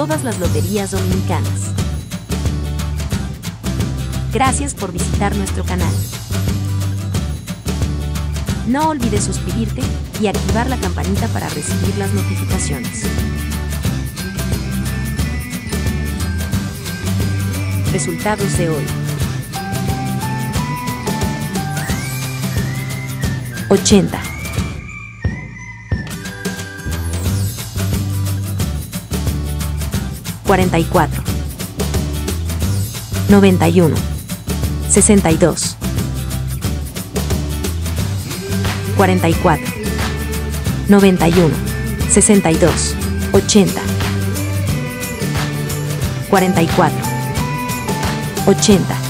Todas las Loterías Dominicanas. Gracias por visitar nuestro canal. No olvides suscribirte y activar la campanita para recibir las notificaciones. Resultados de hoy: 80, 44, 91, 62, 44, 91, 62, 80, 44, 80.